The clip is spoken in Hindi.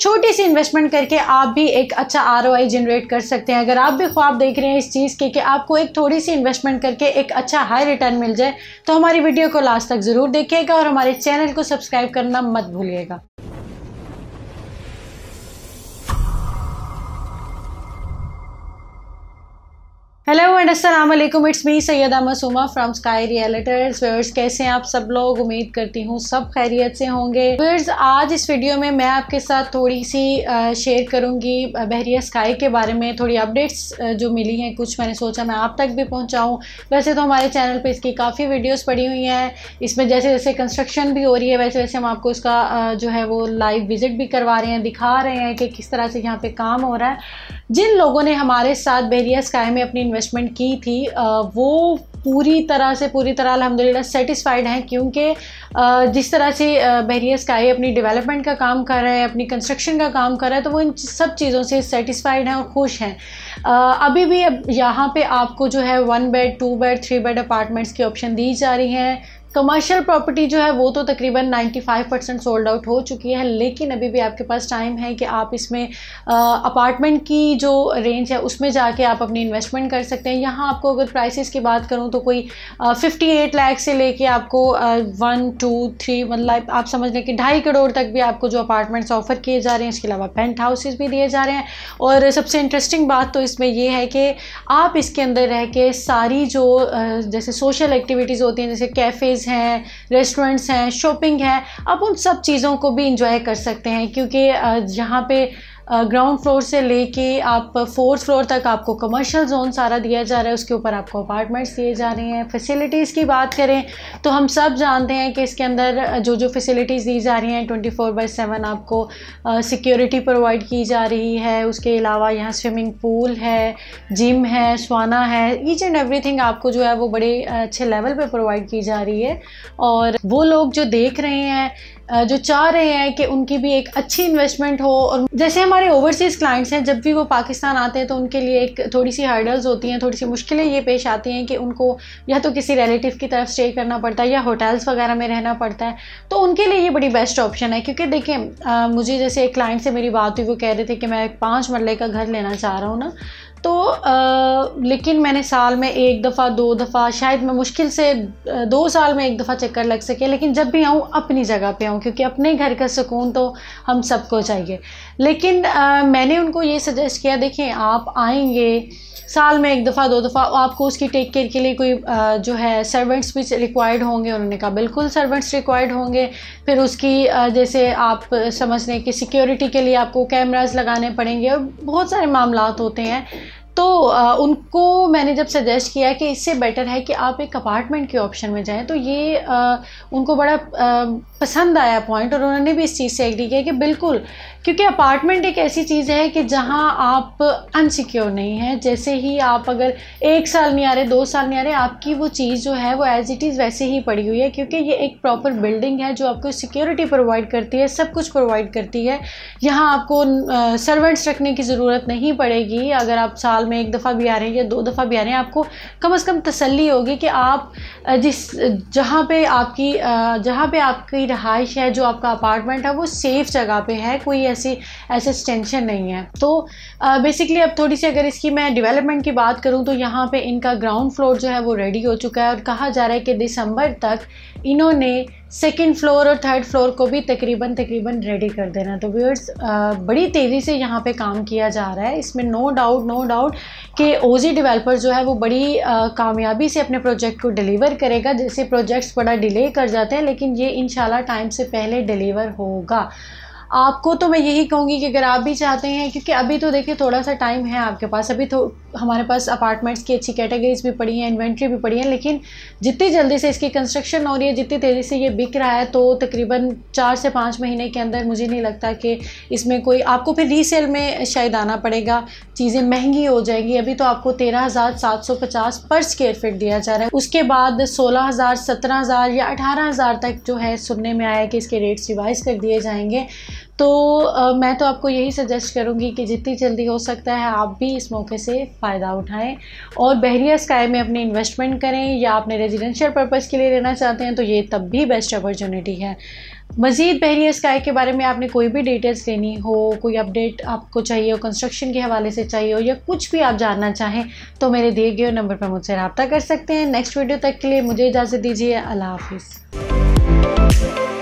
छोटी सी इन्वेस्टमेंट करके आप भी एक अच्छा ROI जनरेट कर सकते हैं। अगर आप भी ख्वाब देख रहे हैं इस चीज़ के कि आपको एक थोड़ी सी इन्वेस्टमेंट करके एक अच्छा हाई रिटर्न मिल जाए, तो हमारी वीडियो को लास्ट तक ज़रूर देखिएगा और हमारे चैनल को सब्सक्राइब करना मत भूलिएगा। हेलो एंड अस्सलाम वालेकुम, it's me Syeda Masooma from Sky Realtors. Viewers, कैसे हैं आप सब लोग? उम्मीद करती हूँ सब खैरियत से होंगे। व्यूअर्स, आज इस वीडियो में मैं आपके साथ थोड़ी सी शेयर करूँगी बहरिया स्काई के बारे में। थोड़ी अपडेट्स जो मिली हैं कुछ, मैंने सोचा मैं आप तक भी पहुँचाऊँ। वैसे तो हमारे चैनल पर इसकी काफ़ी वीडियोज़ पड़ी हुई हैं, इसमें जैसे जैसे कंस्ट्रक्शन भी हो रही है वैसे वैसे हम आपको उसका जो है वो लाइव विजिट भी करवा रहे हैं, दिखा रहे हैं कि किस तरह से यहाँ पर काम हो रहा है। जिन लोगों ने हमारे साथ बहरिया स्काई में अपनी इन्वेस्टमेंट की थी वो पूरी तरह अल्हम्दुलिल्लाह सेटिस्फाइड हैं, क्योंकि जिस तरह से बहरिया स्काई अपनी डेवलपमेंट का काम कर रहा है, अपनी कंस्ट्रक्शन का काम कर रहा है, तो वो इन सब चीज़ों से सेटिस्फाइड हैं और खुश हैं। अभी भी यहाँ पे आपको जो है 1 बेड 2 बेड 3 बेड अपार्टमेंट्स की ऑप्शन दी जा रही हैं। कमर्शियल प्रॉपर्टी जो है वो तो तकरीबन 95% सोल्ड आउट हो चुकी है, लेकिन अभी भी आपके पास टाइम है कि आप इसमें अपार्टमेंट की जो रेंज है उसमें जाके आप अपनी इन्वेस्टमेंट कर सकते हैं। यहाँ आपको अगर प्राइसेस की बात करूँ तो कोई 58 लाख से लेके आपको 1 2 3 मतलब आप समझ लें कि 2.5 करोड़ तक भी आपको जो अपार्टमेंट्स ऑफर किए जा रहे हैं। इसके अलावा पेंट हाउसेस भी दिए जा रहे हैं। और सबसे इंटरेस्टिंग बात तो इसमें यह है कि आप इसके अंदर रह के सारी जो जैसे सोशल एक्टिविटीज़ होती हैं, जैसे कैफ़ेज़ हैं, रेस्टोरेंट्स हैं, शॉपिंग है, आप उन सब चीज़ों को भी इंजॉय कर सकते हैं, क्योंकि यहाँ पे ग्राउंड फ्लोर से लेके आप 4th फ्लोर तक आपको कमर्शियल जोन सारा दिया जा रहा है, उसके ऊपर आपको अपार्टमेंट्स दिए जा रहे हैं। फैसिलिटीज़ की बात करें तो हम सब जानते हैं कि इसके अंदर जो जो फैसिलिटीज़ दी जा रही हैं 24/7 आपको सिक्योरिटी प्रोवाइड की जा रही है। उसके अलावा यहाँ स्विमिंग पूल है, जिम है, स्वाना है, ईच एंड एवरीथिंग आपको जो है वो बड़े अच्छे लेवल पर प्रोवाइड की जा रही है। और वो लोग जो देख रहे हैं, जो चाह रहे हैं कि उनकी भी एक अच्छी इन्वेस्टमेंट हो, और जैसे हमारे ओवरसीज़ क्लाइंट्स हैं, जब भी वो पाकिस्तान आते हैं तो उनके लिए एक थोड़ी सी हर्डल्स होती हैं, थोड़ी सी मुश्किलें ये पेश आती हैं कि उनको या तो किसी रिलेटिव की तरफ स्टे करना पड़ता है या होटल्स वगैरह में रहना पड़ता है। तो उनके लिए ये बड़ी बेस्ट ऑप्शन है, क्योंकि देखें मुझे जैसे एक क्लाइंट से मेरी बात हुई, वो कह रहे थे कि मैं एक 5 मरले का घर लेना चाह रहा हूँ ना, तो लेकिन मैंने साल में 1 दफ़ा 2 दफ़ा शायद मैं मुश्किल से 2 साल में 1 दफ़ा चक्कर लग सके, लेकिन जब भी आऊँ अपनी जगह पे आऊँ, क्योंकि अपने घर का सुकून तो हम सबको चाहिए। लेकिन मैंने उनको ये सजेस्ट किया, देखें आप आएंगे साल में 1 दफ़ा 2 दफ़ा, आपको उसकी टेक केयर के लिए कोई जो है सर्वेंट्स भी रिक्वायर्ड होंगे। उन्होंने कहा बिल्कुल सर्वेंट्स रिक्वायर्ड होंगे। फिर उसकी जैसे आप समझ लें कि सिक्योरिटी के लिए आपको कैमरास लगाने पड़ेंगे और बहुत सारे मामलात होते हैं। तो उनको मैंने जब सजेस्ट किया कि इससे बेटर है कि आप एक अपार्टमेंट के ऑप्शन में जाएं, तो ये उनको बड़ा पसंद आया पॉइंट, और उन्होंने भी इस चीज़ से एग्री किया कि बिल्कुल, क्योंकि अपार्टमेंट एक ऐसी चीज़ है कि जहां आप अनसिक्योर नहीं हैं। जैसे ही आप अगर 1 साल नहीं आ रहे, 2 साल नहीं आ रहे, आपकी वो चीज़ जो है वो एज़ इट इज़ वैसे ही पड़ी हुई है, क्योंकि ये एक प्रॉपर बिल्डिंग है जो आपको सिक्योरिटी प्रोवाइड करती है, सब कुछ प्रोवाइड करती है। यहाँ आपको सर्वेंट्स रखने की ज़रूरत नहीं पड़ेगी। अगर आप साल में 1 दफ़ा भी आ रहे हैं या 2 दफ़ा भी आ रहे हैं, आपको कम से कम तसल्ली होगी कि आप जहाँ पे आपकी रहाइश है, जो आपका अपार्टमेंट है, वो सेफ़ जगह पे है, कोई ऐसे टेंशन नहीं है। तो बेसिकली अब थोड़ी सी अगर इसकी मैं डेवलपमेंट की बात करूँ तो यहाँ पे इनका ग्राउंड फ्लोर जो है वो रेडी हो चुका है, और कहा जा रहा है कि दिसंबर तक इन्होंने 2nd फ्लोर और 3rd फ्लोर को भी तकरीबन रेडी कर देना। तो व्यूअर्स, बड़ी तेज़ी से यहाँ पे काम किया जा रहा है। इसमें नो डाउट कि OZ डेवलपर जो है वो बड़ी कामयाबी से अपने प्रोजेक्ट को डिलीवर करेगा। जैसे प्रोजेक्ट्स बड़ा डिले कर जाते हैं, लेकिन ये इंशाल्लाह टाइम से पहले डिलीवर होगा। आपको तो मैं यही कहूँगी कि अगर आप भी चाहते हैं, क्योंकि अभी तो देखिए थोड़ा सा टाइम है आपके पास, अभी तो हमारे पास अपार्टमेंट्स की अच्छी कैटेगरीज भी पड़ी हैं, इन्वेंट्री भी पड़ी है, लेकिन जितनी जल्दी से इसकी कंस्ट्रक्शन हो रही है, जितनी तेज़ी से ये बिक रहा है, तो तकरीबन 4 से 5 महीने के अंदर मुझे नहीं लगता कि इसमें कोई आपको फिर रीसेल में शायद आना पड़ेगा, चीज़ें महंगी हो जाएगी। अभी तो आपको 13,750 पर स्क्वायर फीट दिया जा रहा है, उसके बाद 16,000 17,000 या 18,000 तक जो है सुनने में आया है कि इसके रेट्स रिवाइज़ कर दिए जाएंगे। तो मैं तो आपको यही सजेस्ट करूंगी कि जितनी जल्दी हो सकता है आप भी इस मौके से फ़ायदा उठाएं और बहरिया स्काई में अपनी इन्वेस्टमेंट करें, या आपने रेजिडेंशियल पर्पस के लिए लेना चाहते हैं तो ये तब भी बेस्ट अपॉर्चुनिटी है। मज़ीद बहरिया स्काई के बारे में आपने कोई भी डिटेल्स लेनी हो, कोई अपडेट आपको चाहिए हो, कंस्ट्रक्शन के हवाले से चाहिए हो, या कुछ भी आप जानना चाहें तो मेरे दिए गए नंबर पर मुझसे रब्ता कर सकते हैं। नेक्स्ट वीडियो तक के लिए मुझे इजाज़त दीजिए। अल्लाह हाफिज़।